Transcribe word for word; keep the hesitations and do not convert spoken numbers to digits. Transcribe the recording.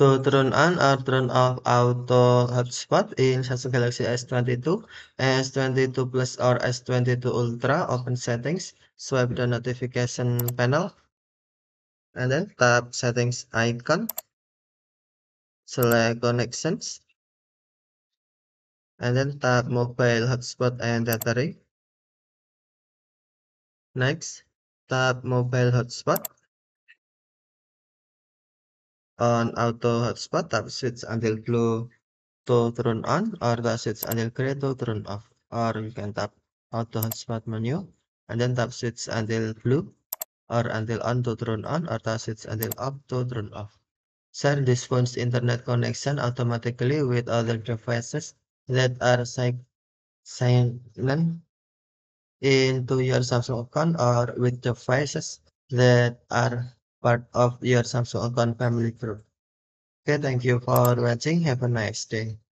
To turn on or turn off Auto Hotspot in Samsung Galaxy S twenty-two, S twenty-two Plus or S twenty-two Ultra, open settings, swipe the notification panel, and then tap settings icon, select connections, and then tap mobile hotspot and data rate. Next, tap mobile hotspot. On Auto Hotspot, tap switch until blue to turn on, or tap switch until grey to turn off. Or you can tap Auto Hotspot menu, and then tap switch until blue, or until on to turn on, or tap switch until off to turn off. Share this phone's internet connection automatically with other devices that are signed into your Samsung account or with devices that are part of your Samsung account family group. Okay, thank you for watching. Have a nice day.